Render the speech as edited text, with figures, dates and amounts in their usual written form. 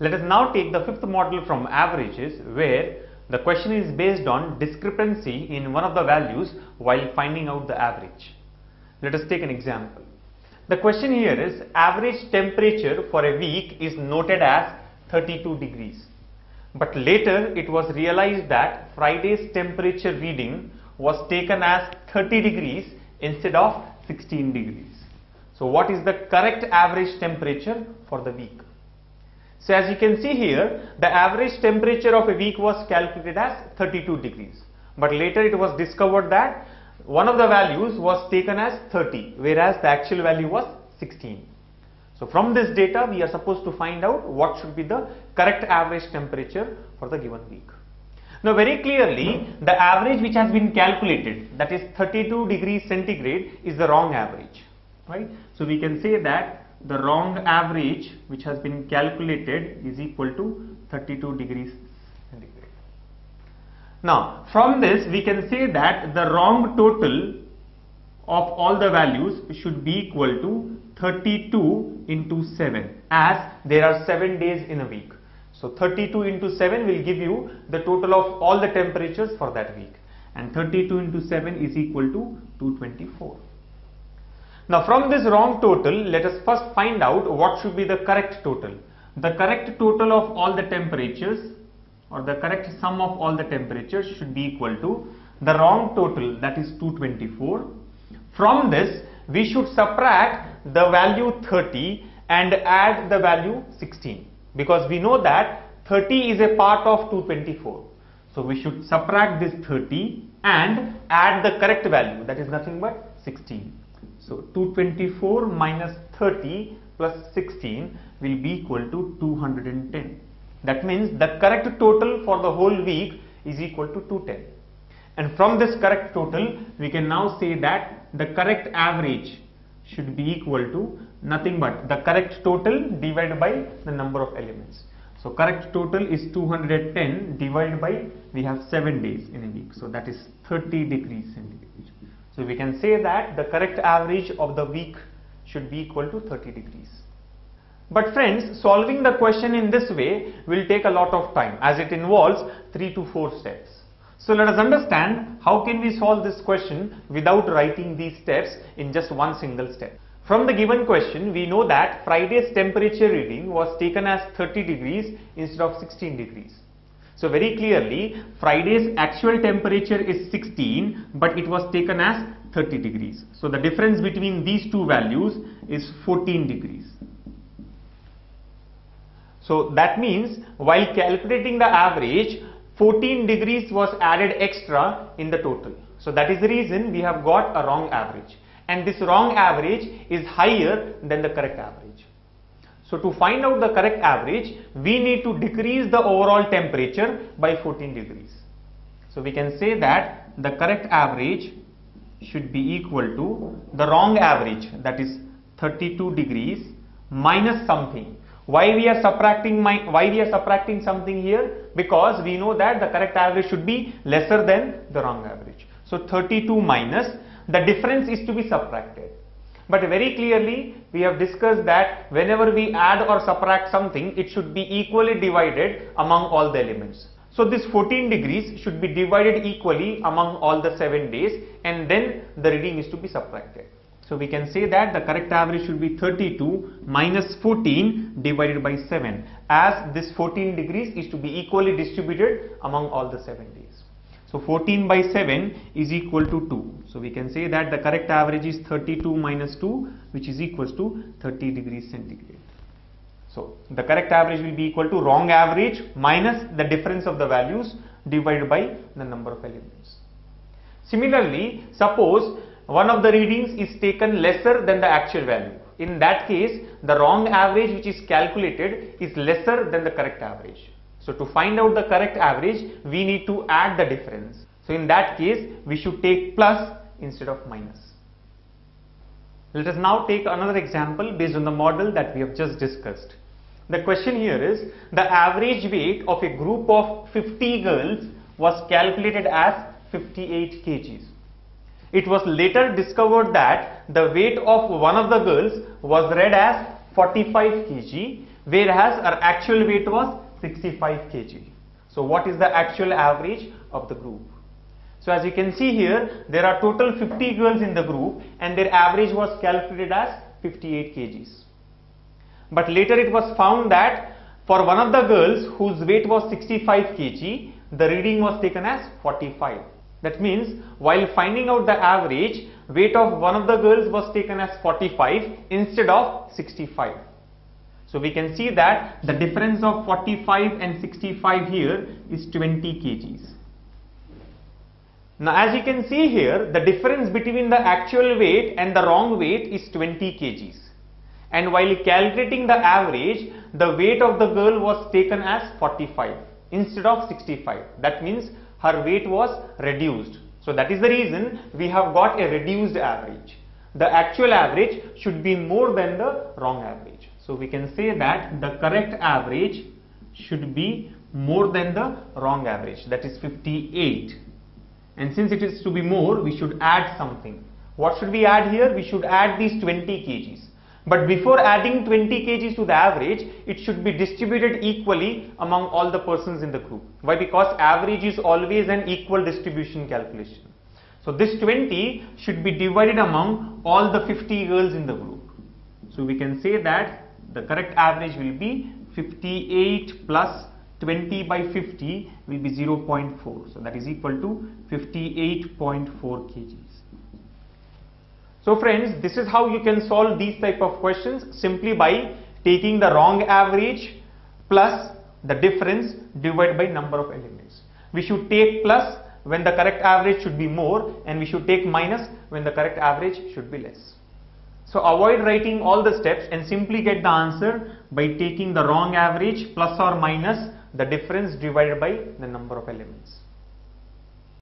Let us now take the fifth model from averages, where the question is based on discrepancy in one of the values while finding out the average. Let us take an example. The question here is average temperature for a week is noted as 32 degrees. But later it was realized that Friday's temperature reading was taken as 30 degrees instead of 16 degrees. So what is the correct average temperature for the week? So as you can see here, the average temperature of a week was calculated as 32 degrees. But later it was discovered that one of the values was taken as 30, whereas the actual value was 16. So from this data, we are supposed to find out what should be the correct average temperature for the given week. Now very clearly, the average which has been calculated, that is 32 degrees centigrade, is the wrong average, right? So we can say that the wrong average which has been calculated is equal to 32 degrees centigrade. Now from this we can say that the wrong total of all the values should be equal to 32 into 7, as there are 7 days in a week. So 32 into 7 will give you the total of all the temperatures for that week, and 32 into 7 is equal to 224. Now from this wrong total, let us first find out what should be the correct total. The correct total of all the temperatures, or the correct sum of all the temperatures, should be equal to the wrong total, that is 224. From this we should subtract the value 30 and add the value 16, because we know that 30 is a part of 224. So we should subtract this 30 and add the correct value, that is nothing but 16. So 224 minus 30 plus 16 will be equal to 210. That means the correct total for the whole week is equal to 210. And from this correct total, we can now say that the correct average should be equal to nothing but the correct total divided by the number of elements. So correct total is 210 divided by, we have 7 days in a week, so that is 30 degrees centigrade. So we can say that the correct average of the week should be equal to 30 degrees. But friends, solving the question in this way will take a lot of time, as it involves 3 to 4 steps. So let us understand how can we solve this question without writing these steps in just one single step. From the given question, we know that Friday's temperature reading was taken as 30 degrees instead of 16 degrees. So very clearly, Friday's actual temperature is 16, but it was taken as 30 degrees. So the difference between these two values is 14 degrees. So that means while calculating the average, 14 degrees was added extra in the total. So that is the reason we have got a wrong average. And this wrong average is higher than the correct average. So to find out the correct average, we need to decrease the overall temperature by 14 degrees. So we can say that the correct average should be equal to the wrong average, that is 32 degrees minus something. Why we are subtracting something here? Because we know that the correct average should be lesser than the wrong average. So 32 minus, the difference is to be subtracted. But very clearly we have discussed that whenever we add or subtract something, it should be equally divided among all the elements. So this 14 degrees should be divided equally among all the 7 days, and then the reading is to be subtracted. So we can say that the correct average should be 32 minus 14 divided by 7, as this 14 degrees is to be equally distributed among all the 7 days. So 14 by 7 is equal to 2. So we can say that the correct average is 32 minus 2, which is equals to 30 degrees centigrade. So the correct average will be equal to wrong average minus the difference of the values divided by the number of elements. Similarly, suppose one of the readings is taken lesser than the actual value. In that case, the wrong average which is calculated is lesser than the correct average. So to find out the correct average, we need to add the difference. So in that case, we should take plus instead of minus. Let us now take another example based on the model that we have just discussed. The question here is, the average weight of a group of 50 girls was calculated as 58 kgs. It was later discovered that the weight of one of the girls was read as 45 kg, whereas our actual weight was 65 kg. So what is the actual average of the group? So as you can see here, there are total 50 girls in the group and their average was calculated as 58 kgs. But later it was found that for one of the girls whose weight was 65 kg, the reading was taken as 45. That means while finding out the average, weight of one of the girls was taken as 45 instead of 65. So we can see that the difference of 45 and 65 here is 20 kgs. Now as you can see here, the difference between the actual weight and the wrong weight is 20 kgs. And while calculating the average, the weight of the girl was taken as 45 instead of 65. That means her weight was reduced. So that is the reason we have got a reduced average. The actual average should be more than the wrong average. So we can say that the correct average should be more than the wrong average, that is 58. And since it is to be more, we should add something. What should we add here? We should add these 20 kgs. But before adding 20 kgs to the average, it should be distributed equally among all the persons in the group. Why? Because average is always an equal distribution calculation. So this 20 should be divided among all the 50 girls in the group. So we can say that the correct average will be 58 plus 20 by 50 will be 0.4. So that is equal to 58.4 kgs. So friends, this is how you can solve these type of questions, simply by taking the wrong average plus the difference divided by number of elements. We should take plus when the correct average should be more, and we should take minus when the correct average should be less. So avoid writing all the steps and simply get the answer by taking the wrong average plus or minus the difference divided by the number of elements.